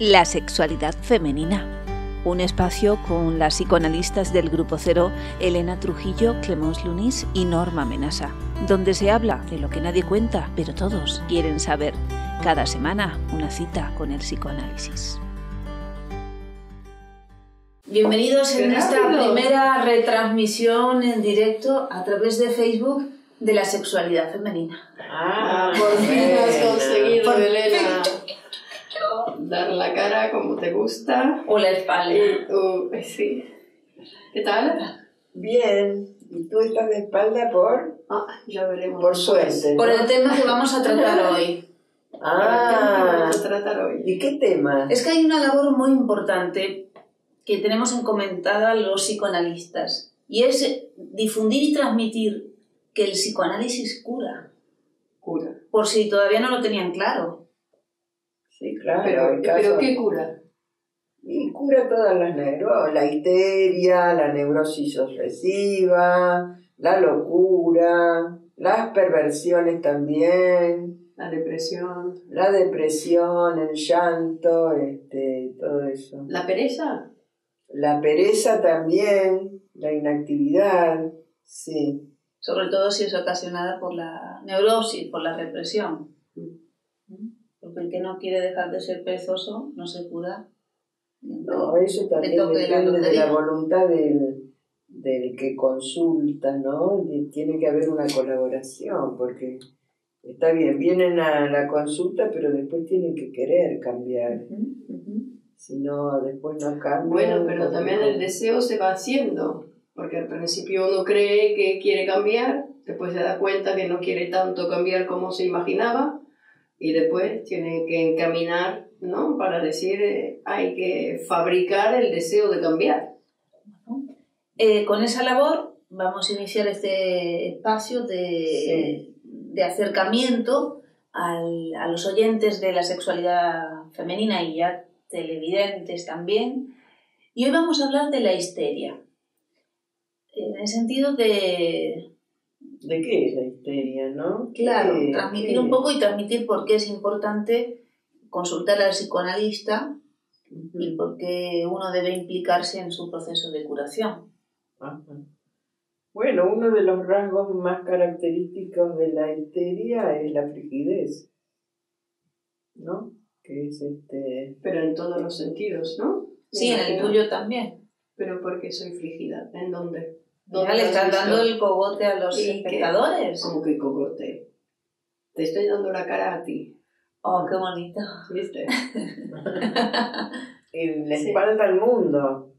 La sexualidad femenina, un espacio con las psicoanalistas del Grupo Cero, Helena Trujillo, Clémence Loonis y Norma Menasa, donde se habla de lo que nadie cuenta, pero todos quieren saber. Cada semana, una cita con el psicoanálisis. Bienvenidos en esta primera retransmisión en directo a través de Facebook de la sexualidad femenina. Ah, por fin has conseguido, Helena. Dar la cara como te gusta. O la espalda. Sí. ¿Qué tal? Bien. Y tú estás de espalda por... Ah, ya veremos. Por suerte, ¿no? Por el tema que vamos a tratar hoy. Ah, que vamos a tratar hoy. ¿Y qué tema? Es que hay una labor muy importante que tenemos encomendada los psicoanalistas, y es difundir y transmitir que el psicoanálisis cura. Cura. Por si todavía no lo tenían claro. Sí, claro. Pero ¿qué cura? Y cura todas las neurosis, la histeria, la neurosis obsesiva, la locura, las perversiones también. La depresión. La depresión, el llanto, todo eso. ¿La pereza? La pereza también, la inactividad, sí. Sobre todo si es ocasionada por la neurosis, por la represión. Porque el que no quiere dejar de ser perezoso no se cura. No, eso también depende de la voluntad del que consulta, ¿no? Tiene que haber una colaboración, porque está bien, vienen a la consulta, pero después tienen que querer cambiar. Si no, después no cambia. Bueno, pero también el deseo se va haciendo, porque al principio uno cree que quiere cambiar, después se da cuenta que no quiere tanto cambiar como se imaginaba, y después tiene que encaminar, ¿no? Para decir, hay que fabricar el deseo de cambiar. Con esa labor vamos a iniciar este espacio de acercamiento a los oyentes de la sexualidad femenina y ya televidentes también. Y hoy vamos a hablar de la histeria. En el sentido de... ¿De qué es la histeria, no? Claro, transmitir un poco y transmitir por qué es importante consultar al psicoanalista y por qué uno debe implicarse en su proceso de curación. Bueno, uno de los rasgos más característicos de la histeria es la frigidez, ¿no? Que es Pero en todos los sentidos, ¿no? Sí, en el tuyo también. Pero porque soy frigida, ¿en dónde? Ya le estás dando el cogote a los espectadores. ¿Cómo que cogote? Te estoy dando la cara a ti. Oh, qué bonito. ¿Viste? La espalda al mundo.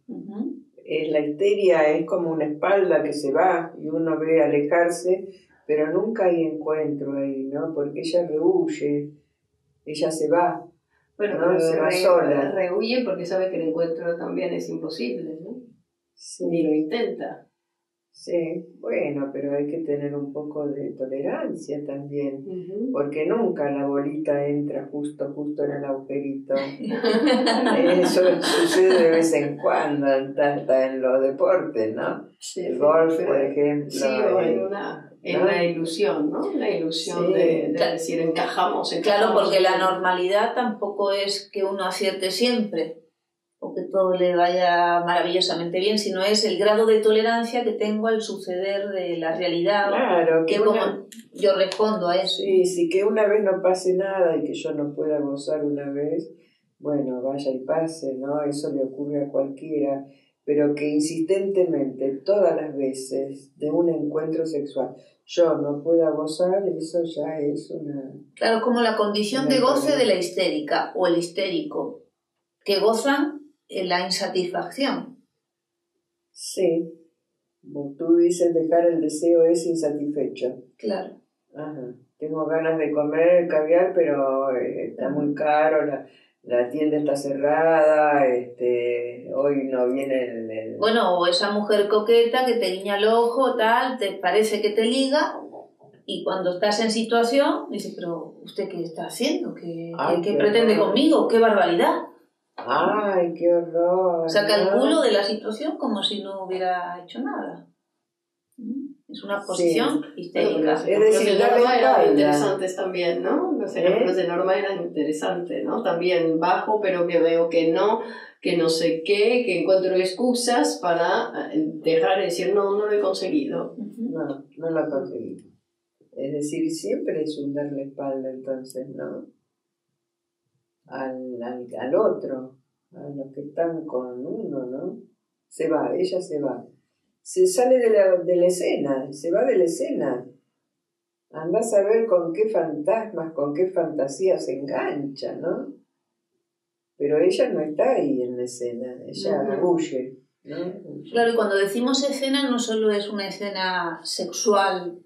La histeria es como una espalda que se va y uno ve alejarse, pero nunca hay encuentro ahí, ¿no? Porque ella rehuye, ella se va. Bueno, no, pero se va sola. Rehuye porque sabe que el encuentro también es imposible, ¿no? Sí. Ni lo intenta. Sí, bueno, pero hay que tener un poco de tolerancia también, porque nunca la bolita entra justo en el agujerito. Eso sucede de vez en cuando, hasta en los deportes, ¿no? Sí, el golf, por ejemplo. Sí, o en la ilusión, ¿no? La ilusión de decir encajamos. Claro, porque la normalidad tampoco es que uno acierte siempre o que todo le vaya maravillosamente bien, sino es el grado de tolerancia que tengo al suceder de la realidad. Claro, que como yo respondo a eso. Sí, sí, que una vez no pase nada y que yo no pueda gozar una vez, bueno, vaya y pase, ¿no? Eso le ocurre a cualquiera, pero que insistentemente, todas las veces de un encuentro sexual, yo no pueda gozar, eso ya es una... Claro, como la condición de goce de la histérica o el histérico, que gozan la insatisfacción. Sí, como tú dices, dejar el deseo es insatisfecho. Claro. Ajá. Tengo ganas de comer caviar, pero está muy caro, la tienda está cerrada, hoy no viene el... Bueno, o esa mujer coqueta que te guiña el ojo, tal, te parece que te liga, y cuando estás en situación, dices, pero ¿usted qué está haciendo? ¿Qué pretende conmigo? ¡Qué barbaridad! ¡Ay, qué horror! Saca el culo de la situación como si no hubiera hecho nada. Es una posición histérica. Es decir, los de Norma eran interesantes también, ¿no? Los ejemplos de Norma eran interesantes, ¿no? También bajo, pero que veo que no sé qué, que encuentro excusas para dejar de decir, no, no lo he conseguido. No, no lo he conseguido. Es decir, siempre es un darle espalda, entonces, ¿no? Al otro, a los que están con uno, ¿no? Se va, ella se va. Se sale de la escena, se va de la escena. Andás a ver con qué fantasmas, con qué fantasías se engancha, ¿no? Pero ella no está ahí en la escena, ella huye, ¿no? Claro, y cuando decimos escena no solo es una escena sexual,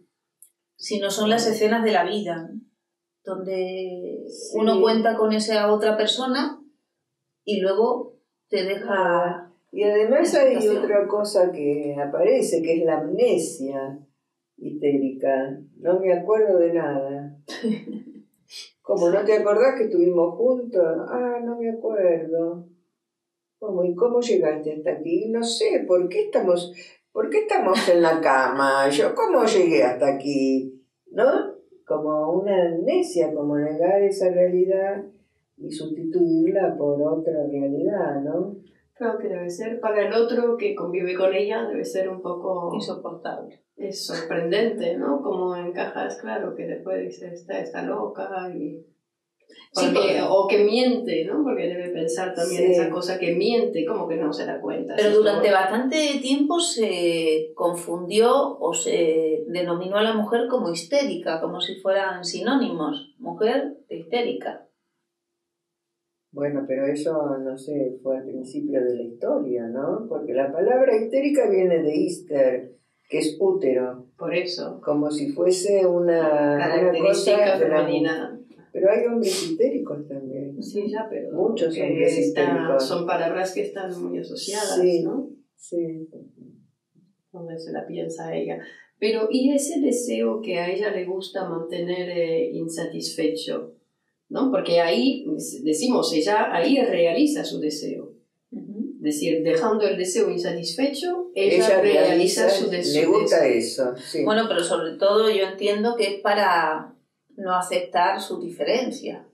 sino son las escenas de la vida, ¿no? Donde uno cuenta con esa otra persona y luego te deja... Y además hay otra cosa que aparece, que es la amnesia histérica. No me acuerdo de nada. ¿Cómo? ¿No te acordás que estuvimos juntos? Ah, no me acuerdo. ¿Cómo? ¿Y cómo llegaste hasta aquí? No sé, ¿por qué estamos en la cama? Yo, ¿cómo llegué hasta aquí? ¿No? Como una amnesia, como negar esa realidad y sustituirla por otra realidad, ¿no? Creo que debe ser, para el otro que convive con ella, debe ser un poco... insoportable. Es sorprendente, ¿no? Como encajas, claro, que después dice, está loca y... Porque, sí, porque... O que miente, ¿no? Porque debe pensar también esa cosa que miente, como que no se da cuenta. Pero durante bastante tiempo se confundió o se denominó a la mujer como histérica, como si fueran sinónimos, mujer de histérica. Bueno, pero eso, no sé, fue al principio de la historia, ¿no? Porque la palabra histérica viene de íster, que es útero. Por eso. Como si fuese una... característica femenina. Pero hay hombres histéricos también. Sí, ya, pero... Muchos hombres histéricos. Son palabras que están muy asociadas, ¿no? Sí. Donde se la piensa a ella. Pero, ¿y ese deseo que a ella le gusta mantener insatisfecho? ¿No? Porque ahí, decimos, ella ahí realiza su deseo. Es decir, dejando el deseo insatisfecho, ella realiza su deseo. Le gusta eso. Sí. Bueno, pero sobre todo yo entiendo que es para no aceptar su diferencia.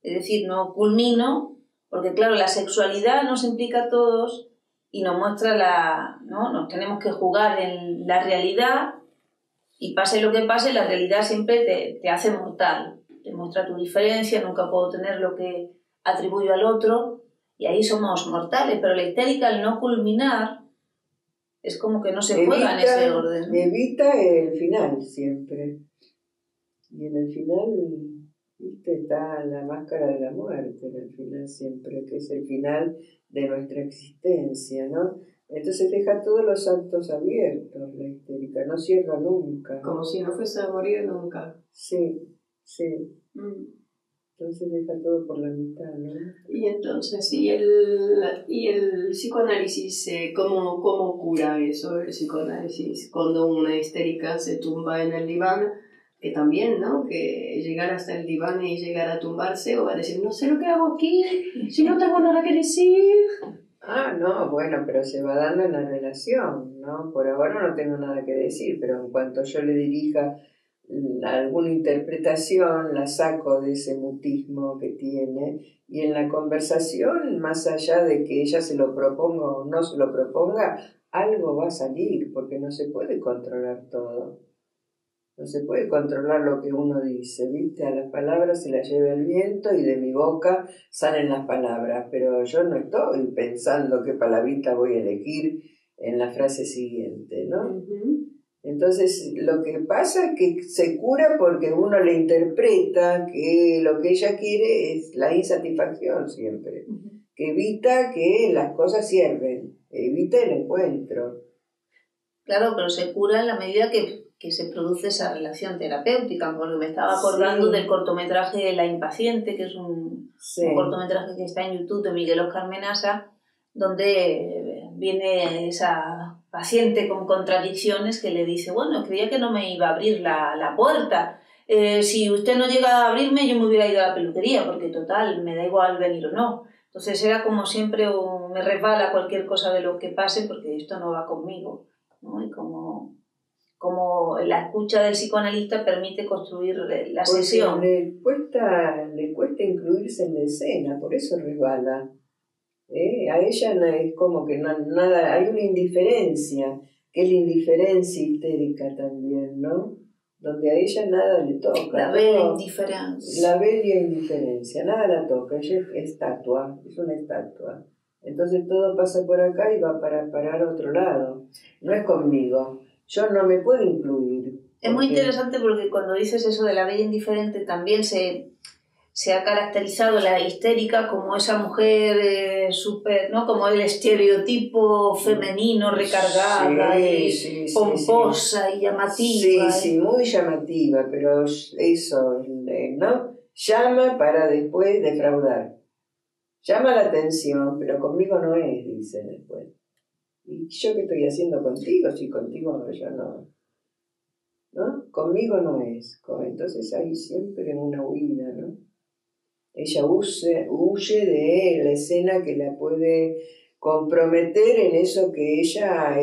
Es decir, no culmino, porque claro, la sexualidad nos implica a todos y nos muestra ¿no? Nos tenemos que jugar en la realidad y pase lo que pase, la realidad siempre te hace mortal. Te muestra tu diferencia, nunca puedo tener lo que atribuyo al otro, y ahí somos mortales, pero la histérica al no culminar es como que no se juega en ese orden. Evita el final siempre. Y en el final, ¿viste? Está la máscara de la muerte, en el final siempre, que es el final de nuestra existencia, ¿no? Entonces deja todos los actos abiertos, la histérica, no cierra nunca. Como si no fuese a morir nunca. Sí. Sí, entonces deja todo por la mitad, ¿no? Y entonces, ¿y el psicoanálisis, cómo cura eso, el psicoanálisis? Cuando una histérica se tumba en el diván, que también, ¿no? Que llegar hasta el diván y llegar a tumbarse, o va a decir, no sé lo que hago aquí, si no tengo nada que decir. Ah, no, bueno, pero se va dando en la relación, ¿no? Por ahora no tengo nada que decir, pero en cuanto yo le dirija... alguna interpretación, la saco de ese mutismo que tiene, y en la conversación, más allá de que ella se lo proponga o no se lo proponga, algo va a salir, porque no se puede controlar todo. No se puede controlar lo que uno dice, ¿viste? A las palabras se las lleva el viento y de mi boca salen las palabras, pero yo no estoy pensando qué palabrita voy a elegir en la frase siguiente, ¿no? Entonces, lo que pasa es que se cura porque uno le interpreta que lo que ella quiere es la insatisfacción siempre, que evita que las cosas sirven, evita el encuentro. Claro, pero se cura en la medida que se produce esa relación terapéutica, porque me estaba acordando del cortometraje La Impaciente, que es un cortometraje que está en YouTube de Miguel Oscar Menasa, donde viene esa... paciente con contradicciones que le dice, bueno, creía que no me iba a abrir la puerta. Si usted no llega a abrirme, yo me hubiera ido a la peluquería, porque total, me da igual venir o no. Entonces era como siempre, me resbala cualquier cosa de lo que pase, porque esto no va conmigo, ¿no? Y como como la escucha del psicoanalista permite construir la sesión. Porque le cuesta incluirse en la escena, por eso resbala. A ella es como que nada, hay una indiferencia, que es la indiferencia histérica también, ¿no? Donde a ella nada le toca. La ve la indiferencia. La ve la indiferencia, nada la toca, ella es estatua, es una estatua. Entonces todo pasa por acá y va para parar a otro lado. No es conmigo, yo no me puedo incluir. Es muy interesante porque cuando dices eso de la bella indiferente también se ha caracterizado la histérica como esa mujer súper, ¿no? Como el estereotipo femenino recargada, pomposa y llamativa. Sí, sí, muy llamativa, pero eso, ¿no? Llama para después defraudar. Llama la atención, pero conmigo no es, dice después. ¿Y yo qué estoy haciendo contigo? Si contigo no, yo no. ¿No? Conmigo no es. Entonces hay siempre una huida, ¿no? Ella huye de la escena que la puede comprometer en eso que ella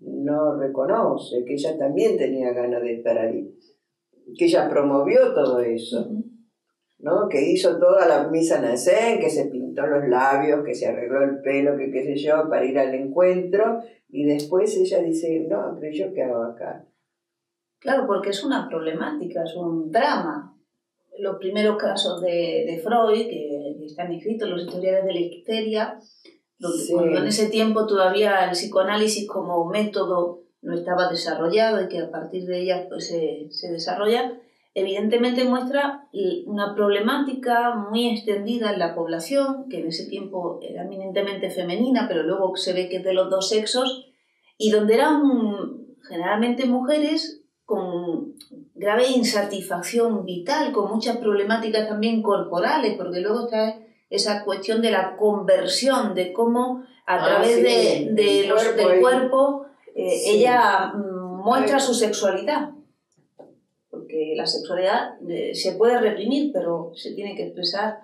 no reconoce, que ella también tenía ganas de estar ahí, que ella promovió todo eso, ¿no? Que hizo toda la misa nacer, que se pintó los labios, que se arregló el pelo, que qué sé yo, para ir al encuentro, y después ella dice, no, pero yo qué hago acá. Claro, porque es una problemática, es un drama. Los primeros casos de Freud, que están escritos, los historiadores de la histeria, donde cuando en ese tiempo todavía el psicoanálisis como método no estaba desarrollado y que a partir de ellas pues, se desarrolla, evidentemente muestra una problemática muy extendida en la población, que en ese tiempo era eminentemente femenina, pero luego se ve que es de los dos sexos, y donde eran generalmente mujeres con grave insatisfacción vital, con muchas problemáticas también corporales, porque luego está esa cuestión de la conversión, de cómo a través del cuerpo ella muestra su sexualidad. Porque la sexualidad se puede reprimir, pero se tiene que expresar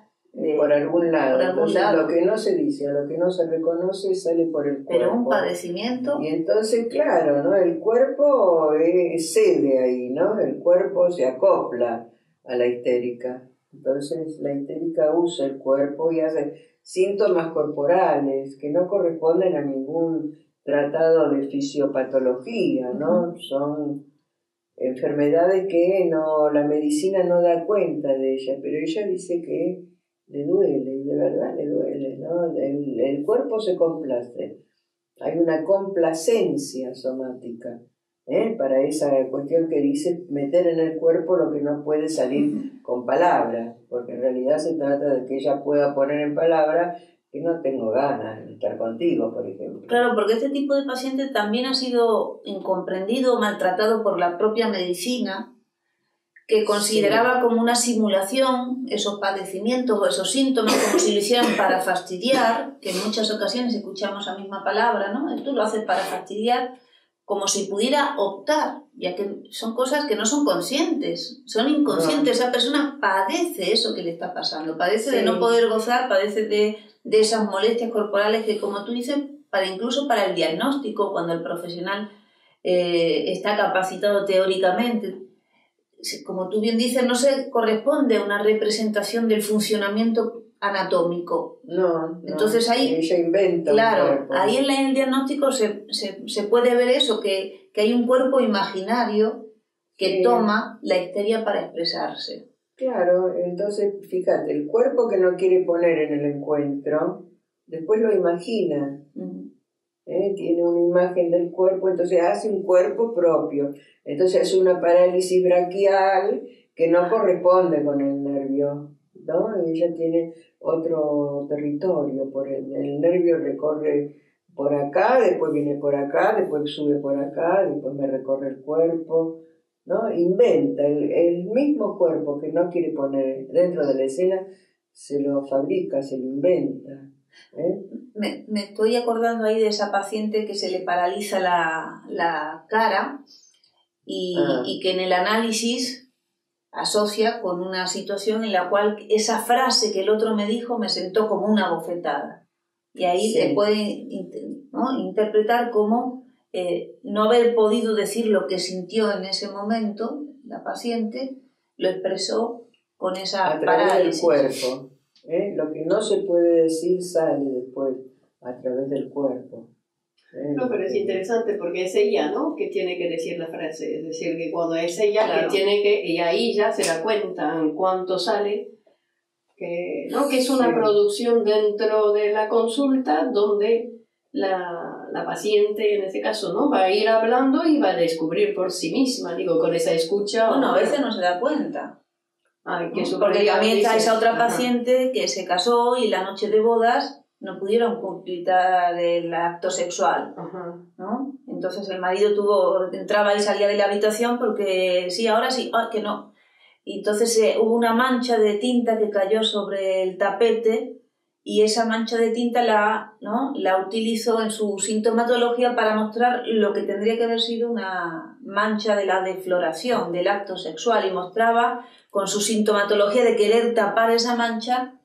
por algún lado. Entonces, lo que no se dice, lo que no se reconoce sale por el cuerpo. Pero un padecimiento. Y entonces, claro, ¿no? El cuerpo cede ahí, ¿no? El cuerpo se acopla a la histérica. Entonces la histérica usa el cuerpo y hace síntomas corporales que no corresponden a ningún tratado de fisiopatología, ¿no? Son enfermedades que la medicina no da cuenta de ellas, pero ella dice que le duele, y de verdad le duele, ¿no? El cuerpo se complace, hay una complacencia somática, para esa cuestión que dice meter en el cuerpo lo que no puede salir con palabras, porque en realidad se trata de que ella pueda poner en palabras que no tengo ganas de estar contigo, por ejemplo. Claro, porque este tipo de paciente también ha sido incomprendido, maltratado por la propia medicina, que consideraba como una simulación esos padecimientos o esos síntomas como si lo hicieran para fastidiar, que en muchas ocasiones escuchamos la misma palabra, ¿no? Tú lo haces para fastidiar, como si pudiera optar, ya que son cosas que no son conscientes, son inconscientes. No. Esa persona padece eso que le está pasando, padece de no poder gozar, padece de esas molestias corporales que, como tú dices, incluso para el diagnóstico, cuando el profesional está capacitado teóricamente, como tú bien dices, no se corresponde a una representación del funcionamiento anatómico. No, entonces ahí ella inventa. Claro, ahí en el diagnóstico se puede ver eso, que hay un cuerpo imaginario que toma la histeria para expresarse. Claro, entonces fíjate, el cuerpo que no quiere poner en el encuentro, después lo imagina. Tiene una imagen del cuerpo, entonces hace un cuerpo propio. Entonces es una parálisis braquial que no corresponde con el nervio, ¿no? Ella tiene otro territorio, el nervio recorre por acá, después viene por acá, después sube por acá, después me recorre el cuerpo, ¿no? Inventa el mismo cuerpo que no quiere poner dentro de la escena, se lo fabrica, se lo inventa. Me estoy acordando ahí de esa paciente que se le paraliza la cara y que en el análisis asocia con una situación en la cual esa frase que el otro me dijo me sentó como una bofetada, y ahí se puede, ¿no?, interpretar como no haber podido decir lo que sintió en ese momento, la paciente lo expresó con esa parálisis. A través del cuerpo. Lo que no se puede decir sale después a través del cuerpo. No, pero es interesante porque es ella, ¿no?, que tiene que decir la frase. Es decir, que cuando es ella, claro, que tiene que... Y ahí ya se da cuenta en cuánto sale... ¿no? Que es una producción dentro de la consulta donde la paciente, en este caso, ¿no?, va a ir hablando y va a descubrir por sí misma, digo, con esa escucha. Bueno, a veces no se da cuenta. Ay, que porque también está esa otra paciente que se casó y la noche de bodas no pudieron completar el acto sexual, ¿no? Entonces el marido entraba y salía de la habitación porque sí, ahora sí, que no. Y entonces hubo una mancha de tinta que cayó sobre el tapete y esa mancha de tinta la utilizó en su sintomatología para mostrar lo que tendría que haber sido una mancha de la defloración del acto sexual, y mostraba con su sintomatología de querer tapar esa mancha,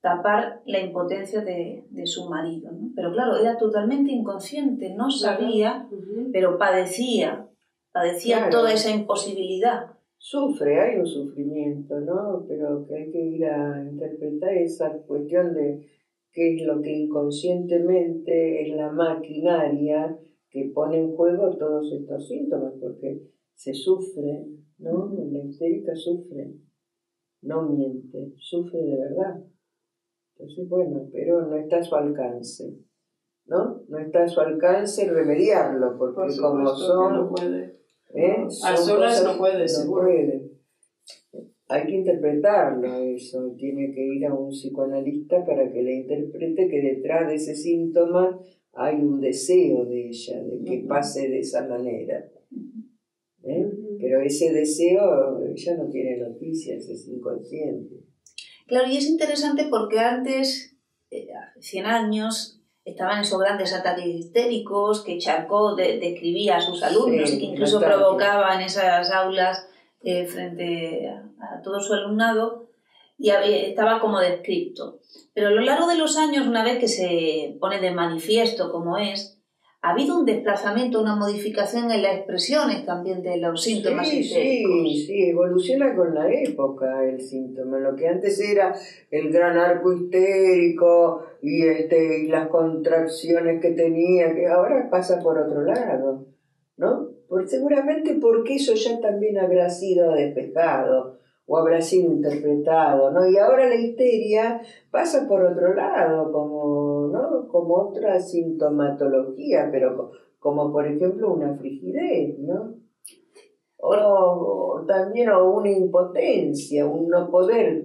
tapar la impotencia de su marido, ¿no? Pero claro, era totalmente inconsciente, no sabía, pero padecía claro, toda esa imposibilidad. Sufre, hay un sufrimiento, ¿no? Pero que hay que ir a interpretar esa cuestión de qué es lo que inconscientemente es la maquinaria que pone en juego todos estos síntomas, porque se sufre, ¿no? La histérica sufre, no miente, sufre de verdad. Entonces, bueno, pero no está a su alcance, ¿no? No está a su alcance remediarlo, porque por supuesto, como son... No puede. A solas no puede, seguro. Hay que interpretarlo, eso. Tiene que ir a un psicoanalista para que le interprete que detrás de ese síntoma hay un deseo de ella, de que pase de esa manera. Pero ese deseo, ella no tiene noticias, es inconsciente. Claro, y es interesante porque antes, hace 100 años... Estaban esos grandes ataques histéricos que Charcot describía a sus alumnos, y que incluso provocaba en esas aulas frente a todo su alumnado, y estaba como descrito. Pero a lo largo de los años, una vez que se pone de manifiesto como es, ha habido un desplazamiento, una modificación en las expresiones también de los síntomas histéricos. Sí, evoluciona con la época el síntoma. Lo que antes era el gran arco histérico y las contracciones que tenía, que ahora pasa por otro lado, ¿no? Seguramente porque eso ya también habrá sido despejado o habrá sido interpretado, ¿no? Y ahora la histeria pasa por otro lado, como, ¿no?, como otra sintomatología, pero como por ejemplo una frigidez, ¿no? O también una impotencia, un no poder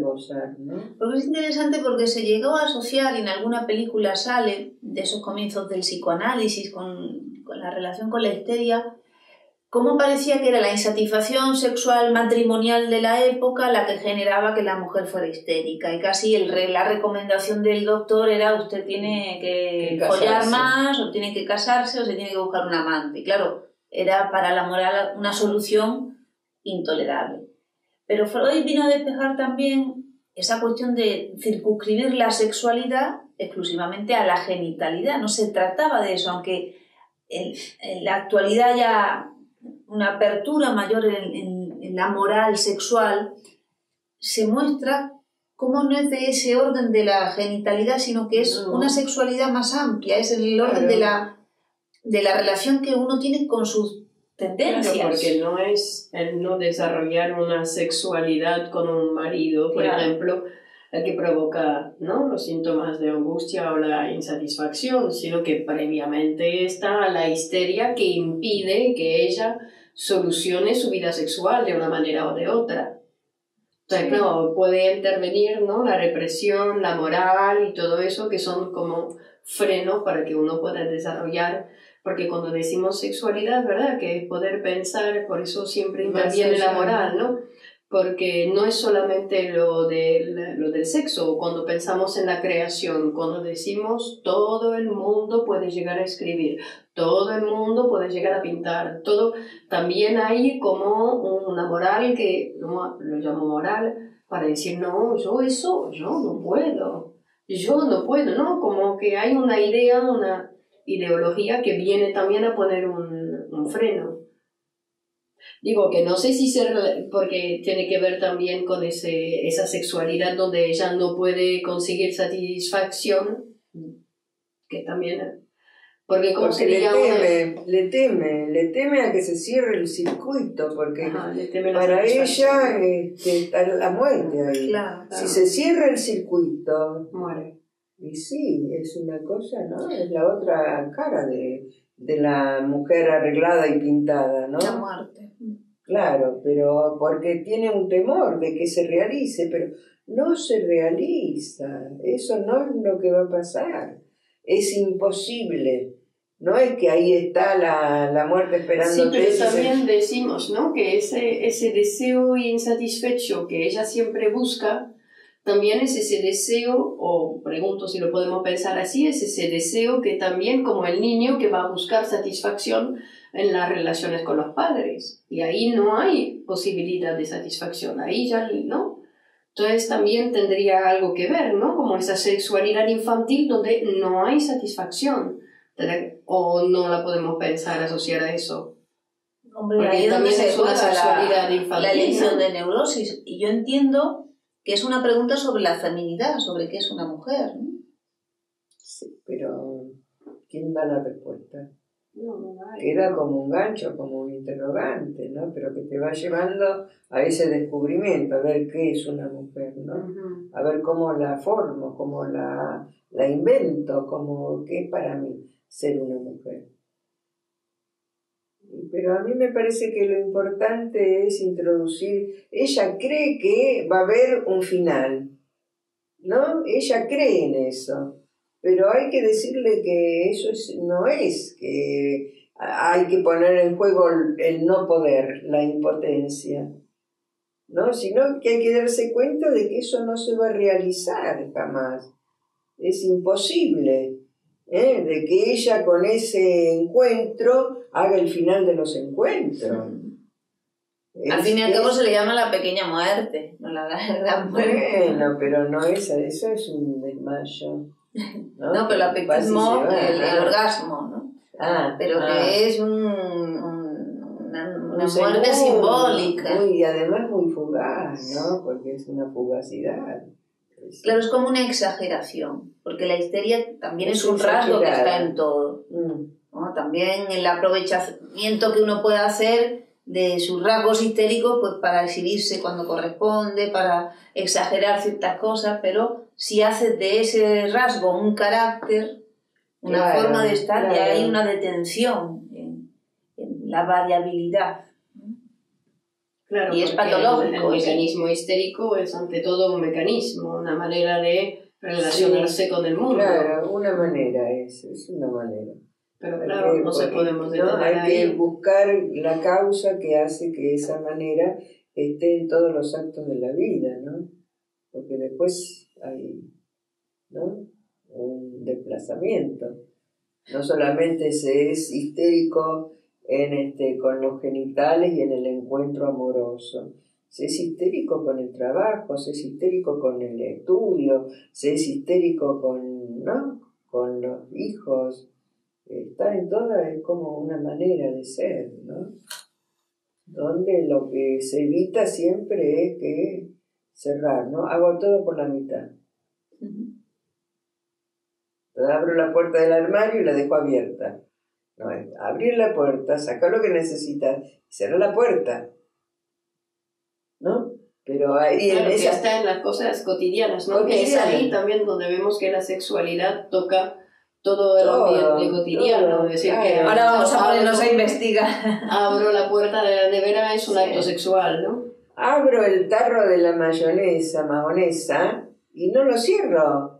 gozar, ¿no? Porque es interesante porque se llegó a asociar, y en alguna película sale, de esos comienzos del psicoanálisis con la relación con la histeria, cómo parecía que era la insatisfacción sexual matrimonial de la época la que generaba que la mujer fuera histérica, y casi la recomendación del doctor era: usted tiene que follar más, o tiene que casarse, o se tiene que buscar un amante. Y claro, era para la moral una solución intolerable. Pero Freud vino a despejar también esa cuestión de circunscribir la sexualidad exclusivamente a la genitalidad. No se trataba de eso, aunque en la actualidad ya una apertura mayor en la moral sexual, se muestra cómo no es de ese orden de la genitalidad, sino que es una sexualidad más amplia, es el orden de la relación que uno tiene con sus tendencias. Claro, porque no es el no desarrollar una sexualidad con un marido, por ejemplo, el que provoca, ¿no?, los síntomas de angustia o la insatisfacción, sino que previamente está la histeria que impide que ella solucione su vida sexual de una manera o de otra. Entonces, claro, puede intervenir, ¿no?, la represión, la moral y todo eso, que son como frenos para que uno pueda desarrollar, porque cuando decimos sexualidad, ¿verdad?, que es poder pensar, por eso siempre interviene la moral, ¿no?, porque no es solamente lo del sexo. Cuando pensamos en la creación, cuando decimos todo el mundo puede llegar a escribir, todo el mundo puede llegar a pintar, todo, también hay como una moral que, lo llamo moral, para decir no, yo no puedo, ¿no? Como que hay una idea, una ideología que viene también a poner un freno. Digo que no sé si ser, porque tiene que ver también con esa sexualidad donde ella no puede conseguir satisfacción, que también... Porque le teme a que se cierre el circuito, porque para ella la muerte ahí. Claro. Si se cierra el circuito, muere. Y sí, es una cosa, ¿no? Es la otra cara de la mujer arreglada y pintada, ¿no? La muerte. Claro, pero porque tiene un temor de que se realice, pero no se realiza. Eso no es lo que va a pasar. Es imposible. No es que ahí está la muerte esperando. Sí, pero también decimos, ¿no?, que ese deseo insatisfecho que ella siempre busca, también es ese deseo, o pregunto si lo podemos pensar así, es ese deseo que también, como el niño, que va a buscar satisfacción en las relaciones con los padres. Y ahí no hay posibilidad de satisfacción, ahí ya no. Entonces también tendría algo que ver, ¿no?, como esa sexualidad infantil donde no hay satisfacción. ¿O no la podemos pensar, asociar a eso? Hombre, porque ahí también es una sexualidad infantil. La elección, ¿no?, de neurosis. Y yo entiendo que es una pregunta sobre la feminidad, sobre qué es una mujer, ¿no? Sí, pero ¿quién da la respuesta? No, queda como un gancho, como un interrogante, ¿no? Pero que te va llevando a ese descubrimiento, a ver qué es una mujer, ¿no? Uh-huh. A ver cómo la formo, cómo la invento, cómo qué es para mí ser una mujer. Pero a mí me parece que lo importante es introducir... Ella cree que va a haber un final, ¿no? Ella cree en eso, pero hay que decirle que eso no es, que hay que poner en juego el no poder, la impotencia, ¿no? Sino que hay que darse cuenta de que eso no se va a realizar jamás. Es imposible, ¿eh?, de que ella con ese encuentro haga el final de los encuentros. Al fin y al cabo se le llama la pequeña muerte, no la gran muerte. Bueno, pero no es, eso es un desmayo, ¿no? No, pero el apetismo, el orgasmo, ¿no? Ah, pero que es una muerte simbólica. Y además muy fugaz, ¿no? Porque es una fugacidad. Claro, es como una exageración, porque la histeria también es un rasgo que está en todo, ¿no? También el aprovechamiento que uno puede hacer de sus rasgos histéricos, pues para exhibirse cuando corresponde, para exagerar ciertas cosas, pero si haces de ese rasgo un carácter, una forma de estar, ya hay una detención en la variabilidad. Claro, y es patológico. El mecanismo histérico es ante todo un mecanismo, una manera de relacionarse con el mundo. Claro, una manera es una manera. Pero claro, no se podemos detener, ¿no? Hay que buscar la causa que hace que esa manera esté en todos los actos de la vida, ¿no? Porque después hay, ¿no?, un desplazamiento. No solamente se es histérico con los genitales y en el encuentro amoroso. Se es histérico con el trabajo, se es histérico con el estudio, se es histérico con los hijos. Está en toda, es como una manera de ser, ¿no? Donde lo que se evita siempre es que cerrar, ¿no? Hago todo por la mitad. Entonces abro la puerta del armario y la dejo abierta. No, es abrir la puerta, sacar lo que necesitas y cerrar la puerta, ¿no? Pero ahí claro, que está en las cosas cotidianas, ¿no? Que es ahí también donde vemos que la ssexualidad toca todo el ambiente cotidiano. Todo, es decir, que ahora vamos a ponernos a investigar. Abro la puerta de la nevera, es un acto sexual, ¿no? Abro el tarro de la mayonesa y no lo cierro.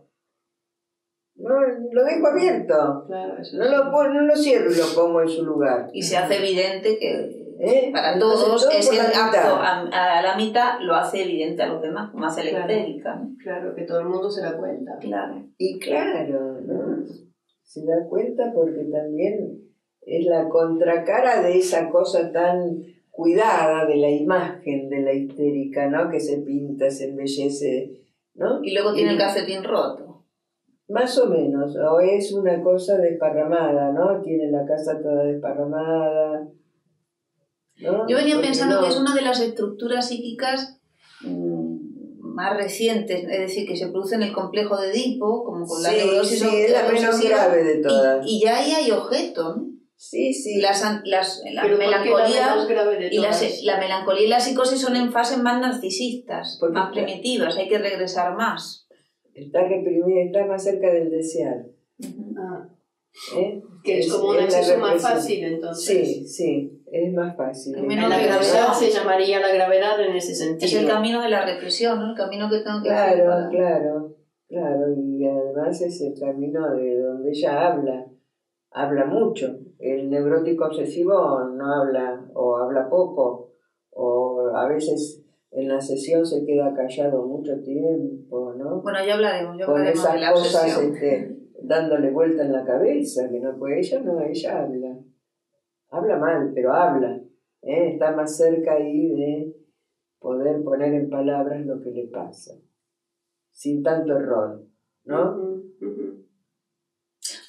No, lo dejo abierto, claro, no lo cierro y lo pongo en su lugar. Y se hace evidente que para todos es el acto, a la mitad lo hace evidente a los demás, como hace la histérica. Claro, que todo el mundo se da cuenta. Claro. Y claro, ¿no? Se da cuenta porque también es la contracara de esa cosa tan cuidada de la imagen de la histérica, ¿no? Que se pinta, se embellece, ¿no? Y luego tiene el calcetín roto. Más o menos, o es una cosa desparramada, ¿no? Tiene la casa toda desparramada, ¿no? Yo venía pensando que es una de las estructuras psíquicas más recientes, es decir, que se produce en el complejo de Edipo, como con la neurosis. Sí, es la menos grave de todas. Y ya ahí hay objeto, ¿no? Sí, sí. La melancolía y la psicosis son en fases más narcisistas, más primitivas, hay que regresar más. Está reprimida, está más cerca del desear. Que es como un acceso más fácil, entonces. Sí, sí, es más fácil. La gravedad se llamaría la gravedad en ese sentido. Es el camino de la represión, ¿no? El camino que tengo que hacer. Claro, claro, claro. Y además es el camino de donde ella habla. Habla mucho. El neurótico obsesivo no habla, o habla poco, o a veces... En la sesión se queda callado mucho tiempo, ¿no? Bueno, ya hablaremos, con esas cosas dándole vuelta en la cabeza, que no puede, ella habla. Habla mal, pero habla. Está más cerca ahí de poder poner en palabras lo que le pasa, sin tanto error, ¿no?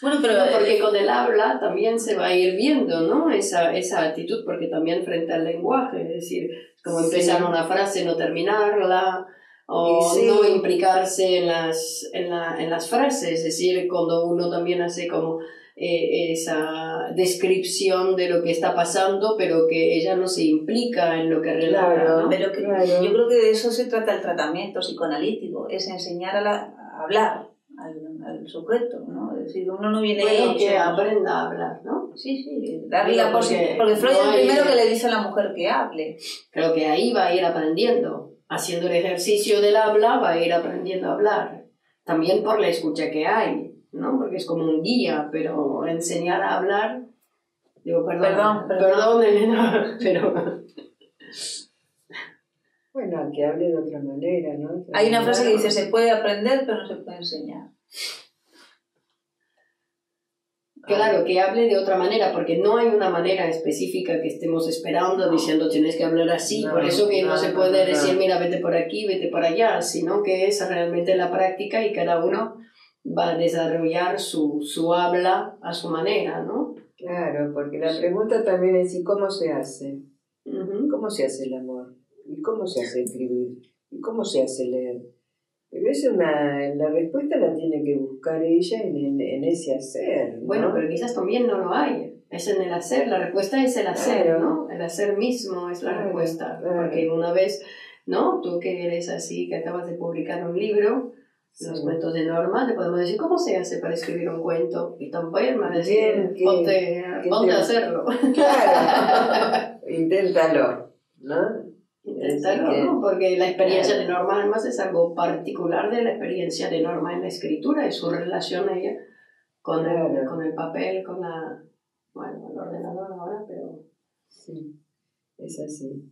Bueno, pero porque con el habla también se va a ir viendo, ¿no? Esa actitud, porque también frente al lenguaje, es decir, como empezar una frase, no terminarla, o no implicarse en las frases, es decir, cuando uno también hace como esa descripción de lo que está pasando, pero que ella no se implica en lo que relata. Claro, ¿no? Pero yo creo que de eso se trata el tratamiento psicoanalítico, es enseñar a hablar al sujeto, ¿no? Es decir, uno no viene que aprenda a hablar, ¿no? Sí, sí, darle la posibilidad. Porque Freud es el primero que le dice a la mujer que hable. Creo que ahí va a ir aprendiendo. Haciendo el ejercicio del habla, va a ir aprendiendo a hablar. También por la escucha que hay, ¿no? Porque es como un guía, pero enseñar a hablar... Digo, perdón, Helena, pero... Bueno, que hable de otra manera, ¿no? Hay una frase que dice, se puede aprender, pero no se puede enseñar. Claro, que hable de otra manera, porque no hay una manera específica que estemos esperando, diciendo tienes que hablar así, por eso que no se puede decir, mira, vete por aquí, vete por allá, sino que es realmente la práctica y cada uno va a desarrollar su habla a su manera, ¿no? Claro, porque la pregunta también es, ¿y cómo se hace? ¿Cómo se hace el amor? ¿Y cómo se hace escribir? ¿Y cómo se hace leer? Pero la respuesta la tiene que buscar ella en ese hacer, ¿no? Bueno, pero quizás también no lo hay. Es en el hacer, la respuesta es el hacer, ¿no? El hacer mismo es la respuesta. Porque una vez, ¿no? Tú que eres así, que acabas de publicar un libro, los cuentos de Norma, te podemos decir, ¿cómo se hace para escribir un cuento? Y tampoco es más decir, ponte a hacerlo. Claro, inténtalo, ¿no? ¿No? Porque la experiencia de Norma además es algo particular de la experiencia de Norma en la escritura y su relación ella con el papel, el ordenador ahora, pero... Sí, es así.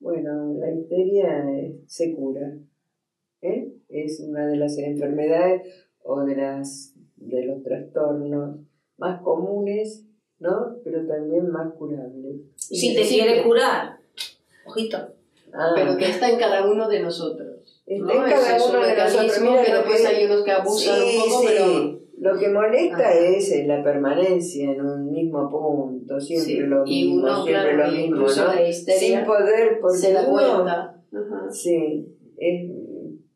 Bueno, la histeria se cura, es una de las enfermedades o de los trastornos más comunes, ¿no? Pero también más curables. Y si te quiere curar, ojito. Pero que está en cada uno de nosotros. Está en cada uno de nosotros. Mira, que después hay unos que abusan un poco, pero... Lo que molesta es la permanencia en un mismo punto, siempre lo mismo, siempre lo mismo, ¿no? Sin poder, porque uno... Sí,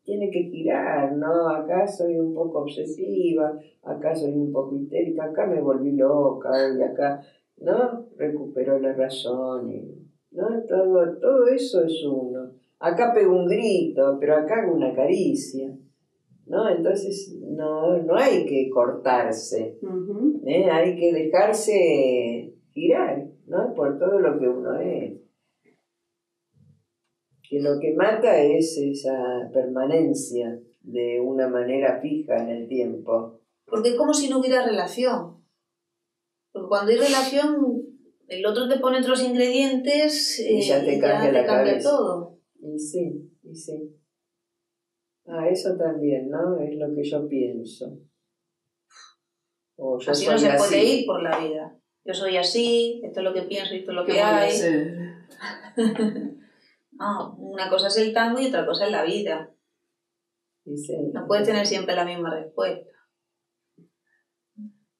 tiene que girar, ¿no? Acá soy un poco obsesiva, acá soy un poco histérica, acá me volví loca, y acá, ¿no? Recuperó la razón y... ¿no? Todo eso es uno. Acá pego un grito, pero acá hago una caricia, ¿no? Entonces no hay que cortarse, hay que dejarse girar, ¿no? Por todo lo que uno es. Que lo que mata es esa permanencia de una manera fija en el tiempo. Porque es como si no hubiera relación. Porque cuando hay relación... El otro te pone otros ingredientes y ya te cambia la cabeza. Todo. Y sí. Eso también, ¿no? Es lo que yo pienso. Así no se puede ir por la vida. Yo soy así, esto es lo que pienso y esto es lo que hay. No, una cosa es el tango y otra cosa es la vida. No puedes tener siempre la misma respuesta.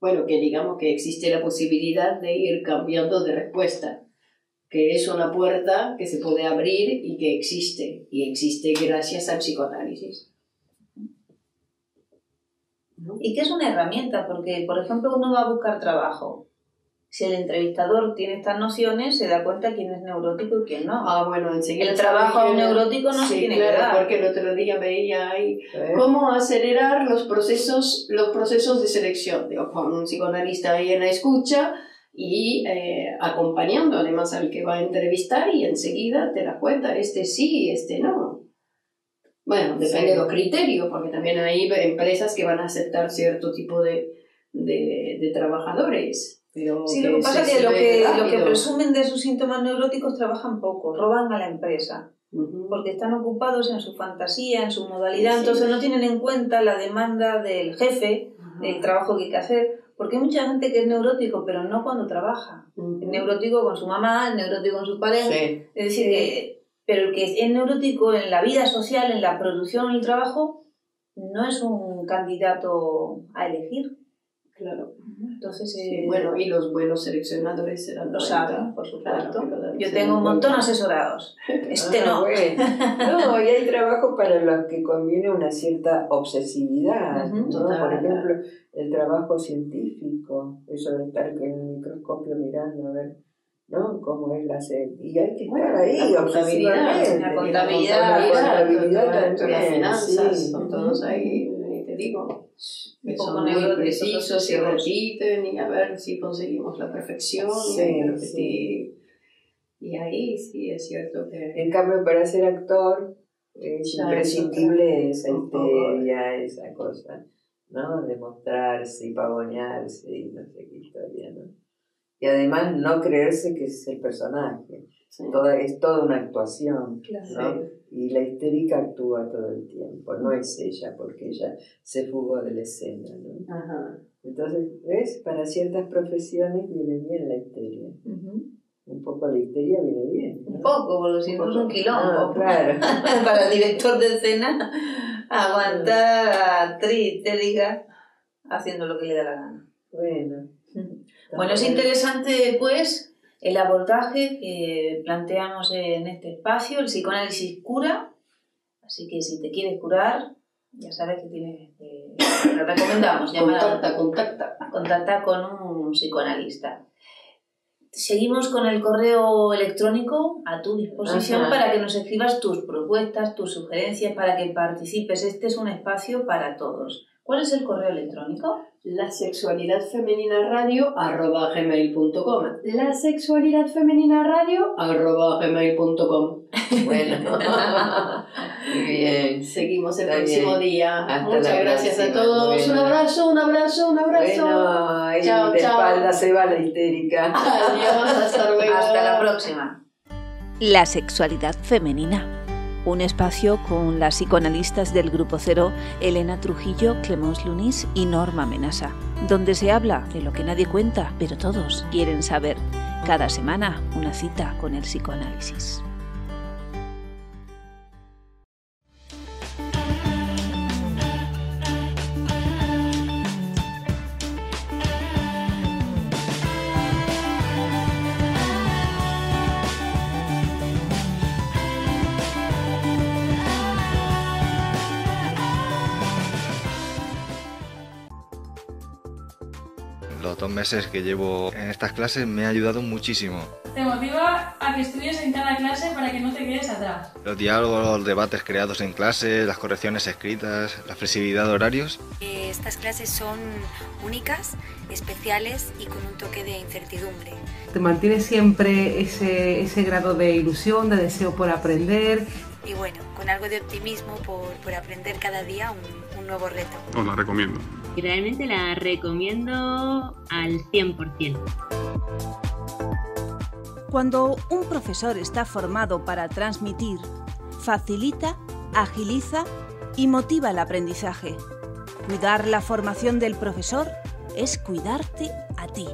bueno, que digamos que existe la posibilidad de ir cambiando de respuesta, que es una puerta que se puede abrir y que existe, gracias al psicoanálisis. Y que es una herramienta, porque, por ejemplo, uno va a buscar trabajo. Si el entrevistador tiene estas nociones, se da cuenta quién es neurótico y quién no. Ah, bueno, enseguida. El trabajo a un neurótico no se tiene que dar. Porque el otro día veía ahí cómo acelerar los procesos de selección. Digo, con un psicoanalista ahí en la escucha y acompañando además al que va a entrevistar, y enseguida te das cuenta, este sí, este no. Bueno, depende de los criterios, porque también hay empresas que van a aceptar cierto tipo de trabajadores. Pero sí, lo que pasa es que lo que presumen de sus síntomas neuróticos trabajan poco, roban a la empresa, porque están ocupados en su fantasía, en su modalidad, entonces no tienen en cuenta la demanda del jefe, del trabajo que hay que hacer, porque hay mucha gente que es neurótico, pero no cuando trabaja. Es neurótico con su mamá, es neurótico con su pareja, es decir, pero el que es neurótico en la vida social, en la producción, en el trabajo, no es un candidato a elegir. Claro. Entonces, bueno, y los buenos seleccionadores serán los saben, por supuesto. Claro, yo tengo un montón asesorados. Bueno. No, y hay trabajo para los que conviene una cierta obsesividad, ¿no? Por ejemplo, el trabajo científico, eso de estar con el microscopio mirando a ver, ¿no? Cómo es la sed. Y hay que estar ahí, la obsesividad, la contabilidad, las finanzas, son todos ahí. Digo, que son muy precisos, se repiten y a ver si conseguimos la perfección. Y ahí sí es cierto que... En cambio, para ser actor es imprescindible esa histeria, esa cosa, ¿no? De mostrarse y pavonearse y no sé qué historia, ¿no? Y además no creerse que es el personaje. Es toda una actuación, ¿no? Y la histérica actúa todo el tiempo, no es ella, porque ella se fugó de la escena, ¿no? Entonces, ¿ves? Para ciertas profesiones viene bien la histeria. Un poco la histeria viene bien, ¿no? Un poco, por lo siento, es un quilombo. Claro. Para el director de escena, aguantar a la actriz histérica haciendo lo que le da la gana. Bueno. Bueno, es interesante, pues, el abordaje que planteamos en este espacio. El psicoanálisis cura, así que si te quieres curar, ya sabes que tienes que... Lo recomendamos. Contacta con un psicoanalista. Seguimos con el correo electrónico a tu disposición para que nos escribas tus propuestas, tus sugerencias, para que participes. Este es un espacio para todos. ¿Cuál es el correo electrónico? lasexualidadfemeninaradio@gmail.com. lasexualidadfemeninaradio@gmail.com. Bueno. Muy bien. Seguimos el próximo día. Muchas gracias a todos. Bueno. Un abrazo, un abrazo, un abrazo. Bueno, chao, de chao. Espalda se va la histérica. Adiós, hasta luego. Hasta la próxima. La sexualidad femenina. Un espacio con las psicoanalistas del Grupo Cero, Helena Trujillo, Clémence Loonis y Norma Menasa, donde se habla de lo que nadie cuenta, pero todos quieren saber. Cada semana, una cita con el psicoanálisis. Meses que llevo en estas clases me ha ayudado muchísimo. Te motiva a que estudies en cada clase para que no te quedes atrás. Los diálogos, los debates creados en clase, las correcciones escritas, la flexibilidad de horarios. Estas clases son únicas, especiales y con un toque de incertidumbre. Te mantiene siempre ese grado de ilusión, de deseo por aprender. Y bueno, con algo de optimismo por aprender cada día un nuevo reto. Os la recomiendo. Y realmente la recomiendo al 100%. Cuando un profesor está formado para transmitir, facilita, agiliza y motiva el aprendizaje. Cuidar la formación del profesor es cuidarte a ti.